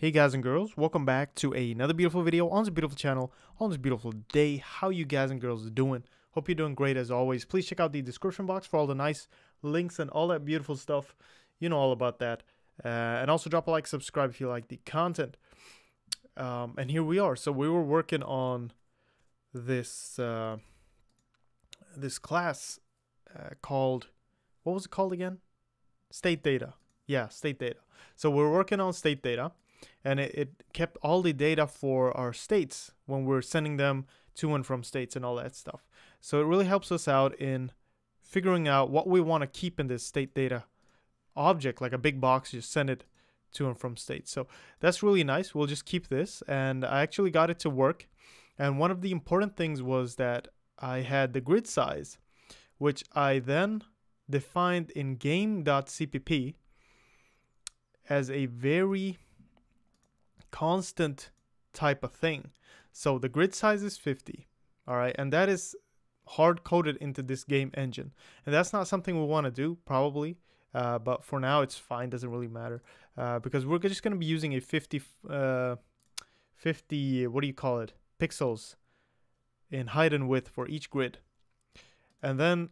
Hey guys and girls, welcome back to another beautiful video on this beautiful channel, on this beautiful day. How you guys and girls are doing? Hope you're doing great as always. Please check out the description box for all the nice links and all that beautiful stuff. You know all about that. And also drop a like, subscribe if you like the content. And here we are. So we were working on this, this class called, what was it called again? State data. Yeah, state data. So we're working on state data. And it kept all the data for our states when we're sending them to and from states and all that stuff. So it really helps us out in figuring out what we want to keep in this state data object, like a big box, just send it to and from states. So that's really nice. We'll just keep this. And I actually got it to work. And one of the important things was that I had the grid size, which I then defined in game.cpp as a very constant type of thing. So the grid size is 50, all right, and that is hard-coded into this game engine, and that's not something we want to do probably, but for now it's fine, doesn't really matter, because we're just going to be using a 50 what do you call it, pixels in height and width for each grid. And then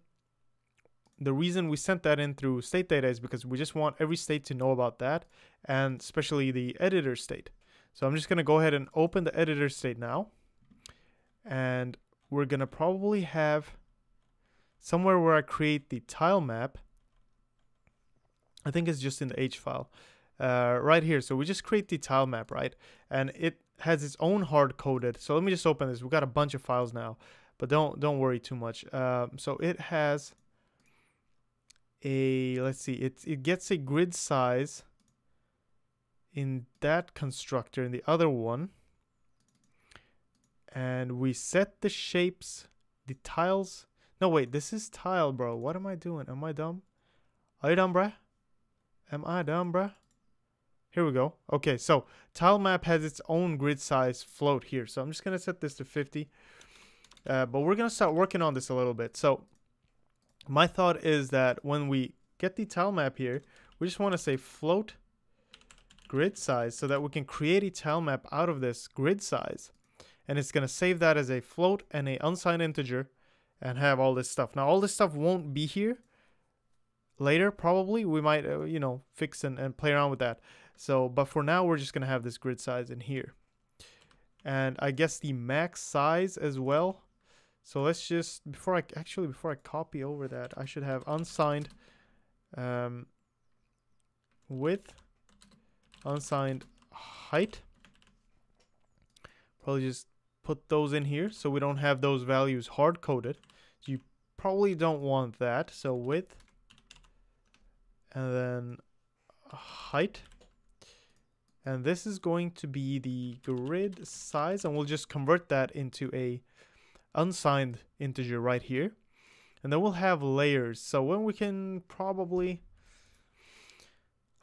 the reason we sent that in through state data is because we just want every state to know about that, and especially the editor state. So I'm just going to go ahead and open the editor state now. And we're going to probably have somewhere where I create the tile map. I think it's just in the H file right here. So we just create the tile map, right? And it has its own hard coded. So let me just open this. We've got a bunch of files now, but don't worry too much. So it has a, let's see, it gets a grid size in that constructor, in the other one, and we set the shapes, the tiles. No, wait, this is tile, bro. What am I doing? Am I dumb? Are you dumb, bruh? Am I dumb, bruh? Here we go. Okay, so tile map has its own grid size float here, so I'm just gonna set this to 50, but we're gonna start working on this a little bit. So my thought is that when we get the tile map here, we just want to say float grid size so that we can create a tile map out of this grid size. And it's going to save that as a float and a unsigned integer and have all this stuff. Now, all this stuff won't be here later. Probably we might, you know, fix and play around with that. So, but for now, we're just going to have this grid size in here. And I guess the max size as well. So let's just, before I copy over that, I should have unsigned width, unsigned height. Probably just put those in here so we don't have those values hard coded. So you probably don't want that. So width and then height. And this is going to be the grid size, and we'll just convert that into a unsigned integer right here. And then we'll have layers, so when we can probably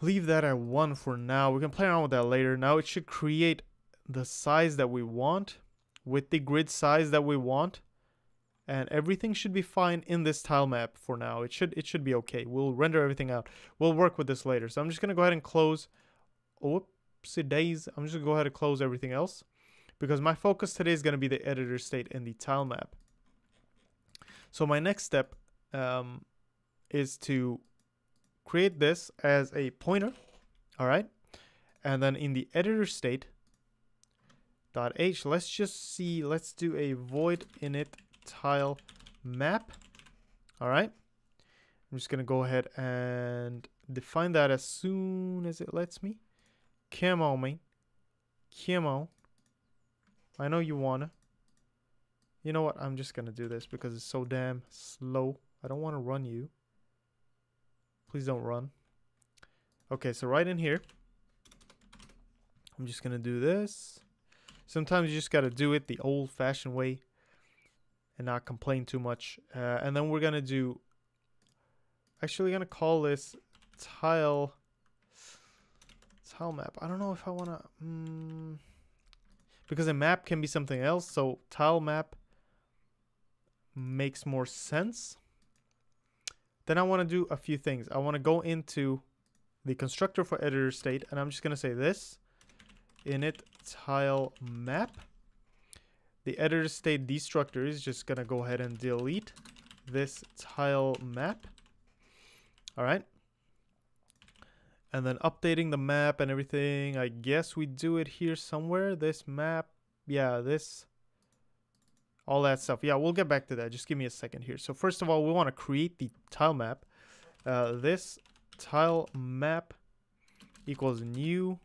leave that at 1 for now. We can play around with that later. Now it should create the size that we want with the grid size that we want, and everything should be fine in this tile map for now. It should be okay. We'll render everything out. We'll work with this later. So I'm just gonna go ahead and close, whoopsie days, I'm just gonna go ahead and close everything else, because my focus today is going to be the editor state and the tile map. So my next step is to create this as a pointer, all right? And then in the editor state .h, let's just see, let's do a void init tile map, all right? I'm just going to go ahead and define that as soon as it lets me. Come on, man. Come on. I know you wanna. You know what? I'm just gonna do this because it's so damn slow. I don't want to run you. Please don't run. Okay, so right in here, I'm just gonna do this. Sometimes you just gotta do it the old-fashioned way and not complain too much. And then we're gonna do. Actually, gonna call this tile map. I don't know if I wanna. Because a map can be something else, so tile map makes more sense. Then I want to do a few things. I want to go into the constructor for editor state, and I'm just going to say this init tile map. The editor state destructor is just gonna go ahead and delete this tile map. All right. And then updating the map and everything. I guess we do it here somewhere. This map. Yeah, this. All that stuff. Yeah, we'll get back to that. Just give me a second here. So first of all, we want to create the tile map. This tile map equals new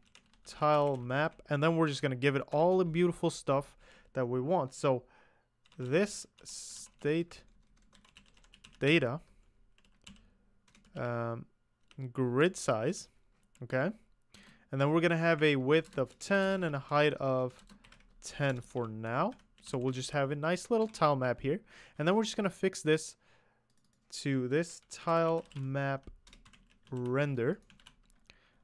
tile map. And then we're just going to give it all the beautiful stuff that we want. So this state data grid size, okay, and then we're gonna have a width of 10 and a height of 10 for now. So we'll just have a nice little tile map here, and then we're just gonna fix this to this tile map render.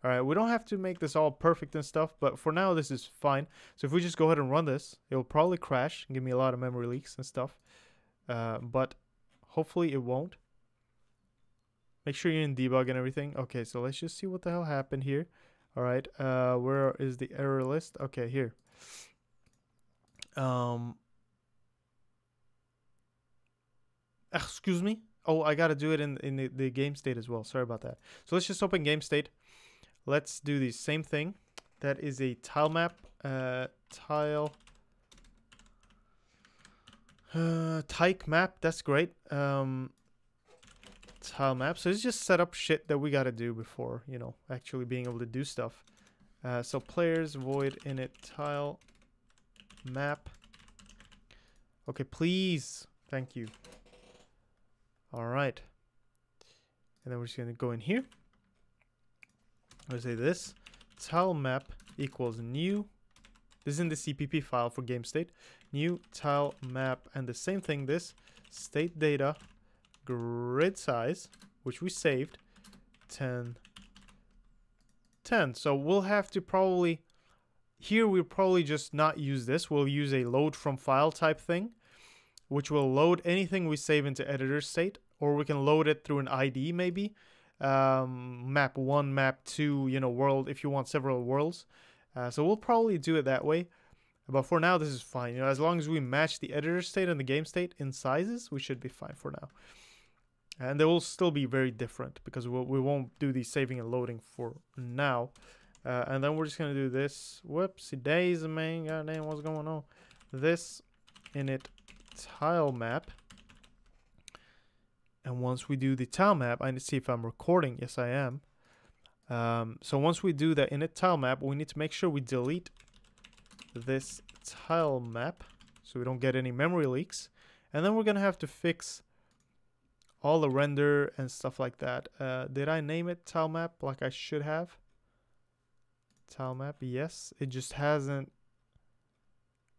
All right, we don't have to make this all perfect and stuff, but for now this is fine. So if we just go ahead and run this, it'll probably crash and give me a lot of memory leaks and stuff, but hopefully it won't. Make sure you're in debug and everything. Okay, so let's just see what the hell happened here. All right, where is the error list? Okay, here. Excuse me. Oh, I gotta do it in the game state as well. Sorry about that. So let's just open game state. Let's do the same thing. That is a tile map. Tyke map. That's great. Tile map. So it's just set up shit that we got to do before, you know, actually being able to do stuff. So players void init tile map. Okay, please. Thank you. All right. And then we're just going to go in here. I'll say this tile map equals new. This is in the CPP file for game state. New tile map. And the same thing, this state data grid size, which we saved, 10 10. So we'll have to probably here, we'll probably just not use this. We'll use a load from file type thing, which will load anything we save into editor state, or we can load it through an ID, maybe map 1, map 2, you know, world, if you want several worlds. So we'll probably do it that way. But for now, this is fine. You know, as long as we match the editor state and the game state in sizes, we should be fine for now. And they will still be very different because we won't do the saving and loading for now. And then we're just going to do this. Whoopsie days, man. God damn, what's going on? This init tile map. And once we do the tile map, I need to see if I'm recording. Yes, I am. So once we do the init tile map, we need to make sure we delete this tile map so we don't get any memory leaks. And then we're gonna have to fix all the render and stuff like that. Did I name it tile map like I should have? Tile map, yes. It just hasn't,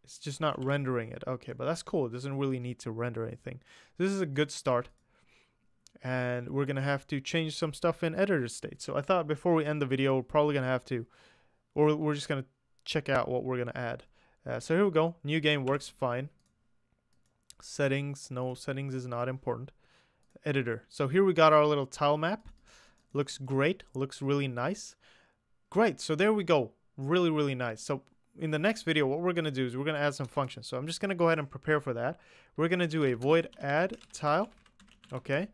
it's just not rendering it. Okay, but that's cool. It doesn't really need to render anything. This is a good start. And we're gonna have to change some stuff in editor state. So I thought before we end the video, we're probably gonna have to, or we're just gonna check out what we're gonna add. So here we go. New game works fine. Settings, no, settings is not important. Editor. So here we got our little tile map. Looks great. Looks really nice. Great. So there we go. Really, really nice. So in the next video, what we're gonna do is we're gonna add some functions. So I'm just gonna go ahead and prepare for that. We're gonna do a void add tile. Okay.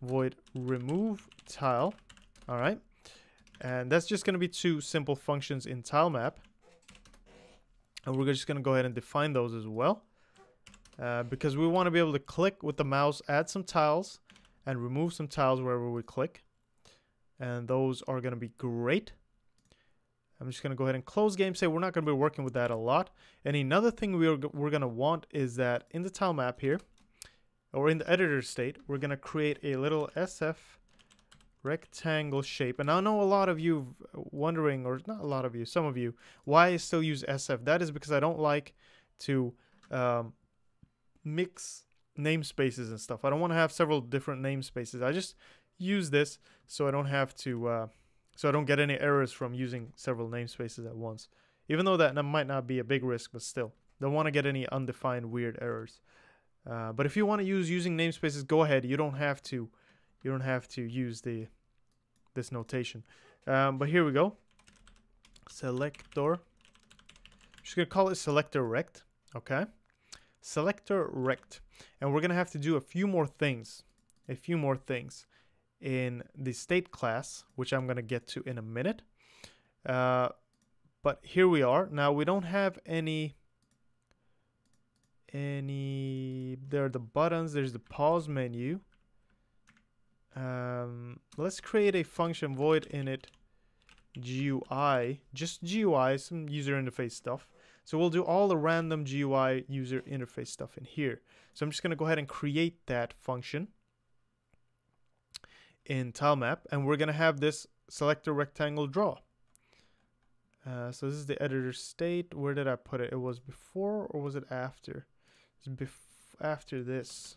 Void remove tile. All right. And that's just gonna be two simple functions in tile map. And we're just going to go ahead and define those as well, because we want to be able to click with the mouse, add some tiles, and remove some tiles wherever we click. And those are going to be great. I'm just going to go ahead and close game state. We're not going to be working with that a lot. And another thing we're going to want is that in the tile map here, or in the editor state, we're going to create a little SF rectangle shape. And I know a lot of you wondering, or not a lot of you, some of you, why I still use SF. That is because I don't like to mix namespaces and stuff. I don't want to have several different namespaces. I just use this so I don't have to, so I don't get any errors from using several namespaces at once. Even though that might not be a big risk, but still, don't want to get any undefined weird errors. But if you want to use using namespaces, go ahead. You don't have to. You don't have to use this notation. But here we go. Selector just gonna call it selector rect, okay? Selector rect, and we're gonna have to do a few more things in the state class, which I'm gonna get to in a minute. But here we are. Now we don't have any. There are the buttons. There's the pause menu. Let's create a function void init GUI, just GUI, some user interface stuff. So we'll do all the random GUI user interface stuff in here. So I'm just gonna go ahead and create that function in tilemap, and we're gonna have this selector rectangle draw. So this is the editor state. Where did I put it? It was before, or was it after? It's after this.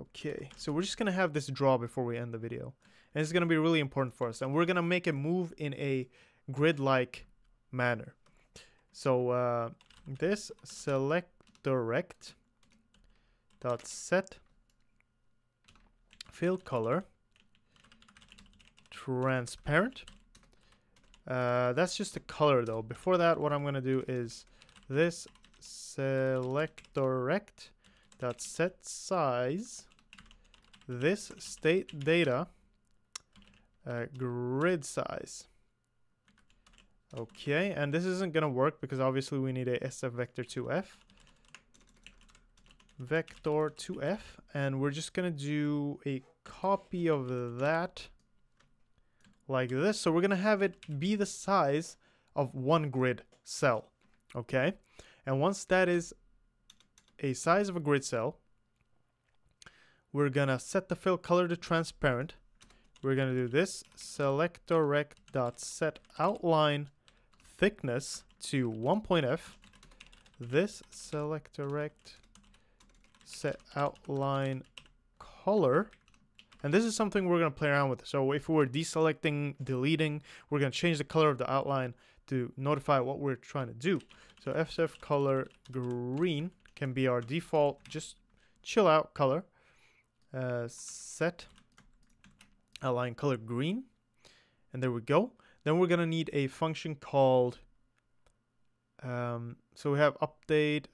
Okay, so we're just gonna have this draw before we end the video, and it's gonna be really important for us, and we're gonna make a move in a grid-like manner. So this selectorrect dot set fill color transparent. That's just the color though. Before that, what I'm gonna do is this selectorrect dot set size this state data grid size. Okay, and this isn't gonna work because obviously we need a SF vector 2f, and we're just gonna do a copy of that like this. So we're gonna have it be the size of one grid cell, okay? And once that is a size of a grid cell, we're gonna set the fill color to transparent. We're gonna do this selectorrect.set outline thickness to 1.f, this selectorrect set outline color, and this is something we're gonna play around with. So if we're deselecting, deleting, we're gonna change the color of the outline to notify what we're trying to do. So SF color green can be our default, just chill out color. Set outline color green, and there we go. Then we're gonna need a function called so we have update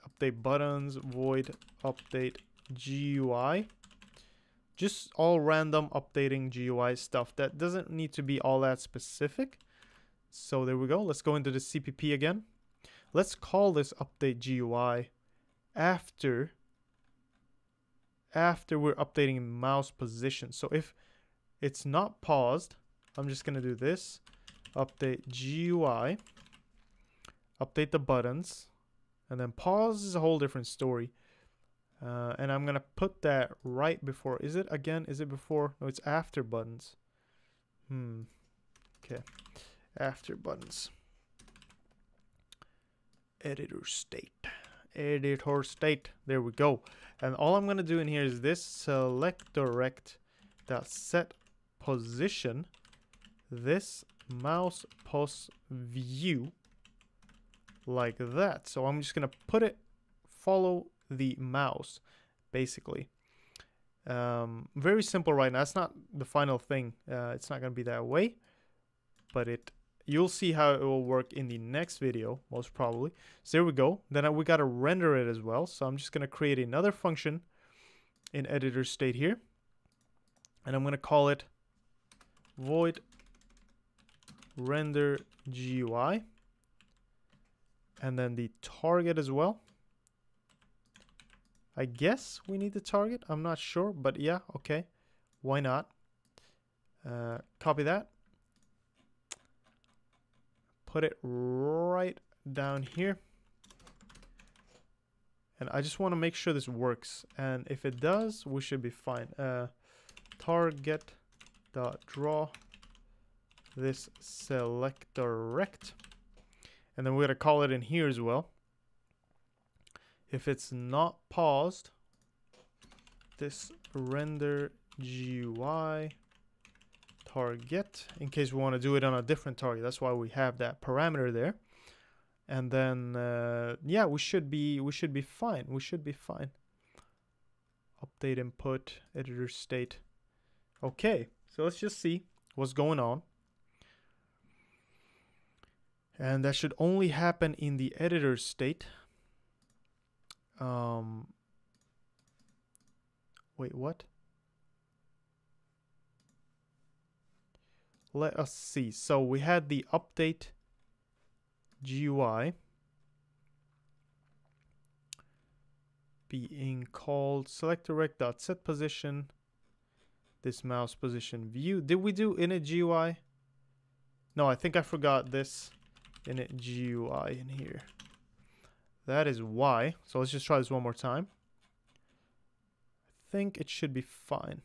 buttons, void update GUI, just all random updating GUI stuff that doesn't need to be all that specific. So there we go. Let's go into the CPP again. Let's call this update GUI after we're updating mouse position. So if it's not paused, I'm just gonna do this update GUI, update the buttons, and then pause is a whole different story. And I'm gonna put that right before. Is it before? No, it's after buttons. Okay, after buttons. Editor state. There we go. And all I'm gonna do in here is this selectorrect dot set position this mouse pos view like that. So I'm just gonna put it follow the mouse basically. Very simple right now. It's not the final thing, it's not gonna be that way, but you'll see how it will work in the next video most probably. So there we go. Then we got to render it as well, so I'm just gonna create another function in editor state here, and I'm gonna call it void render GUI, and then the target as well. I guess we need the target, I'm not sure, but yeah, okay, why not? Copy that, put it right down here, and I just want to make sure this works, and if it does we should be fine. Target dot draw this selectorrect, and then we're gonna call it in here as well. If it's not paused, this render GUI target, in case we want to do it on a different target, that's why we have that parameter there. And then yeah, we should be fine. Update input, editor state. Okay, so let's just see what's going on. And that should only happen in the editor state. Wait, what? Let us see. So we had the update GUI being called select direct dot set position, this mouse position view. Did we do init GUI? No, I think I forgot this init GUI in here. That is why. So let's just try this one more time. I think it should be fine.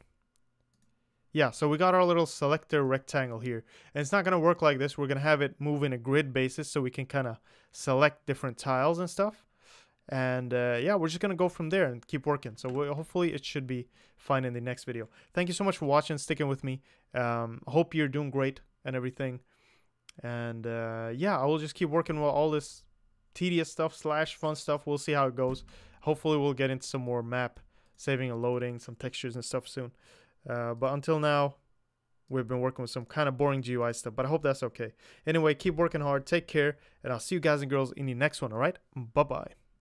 Yeah, so we got our little selector rectangle here. And it's not going to work like this. We're going to have it move in a grid basis so we can kind of select different tiles and stuff. And yeah, we're just going to go from there and keep working. So hopefully it should be fine in the next video. Thank you so much for watching, sticking with me. Hope you're doing great and everything. And yeah, I will just keep working with all this tedious stuff / fun stuff. We'll see how it goes. Hopefully we'll get into some more map saving and loading, some textures and stuff soon. But until now, we've been working with some kind of boring GUI stuff, but I hope that's okay. Anyway, keep working hard, take care, and I'll see you guys and girls in the next one, all right? Bye-bye.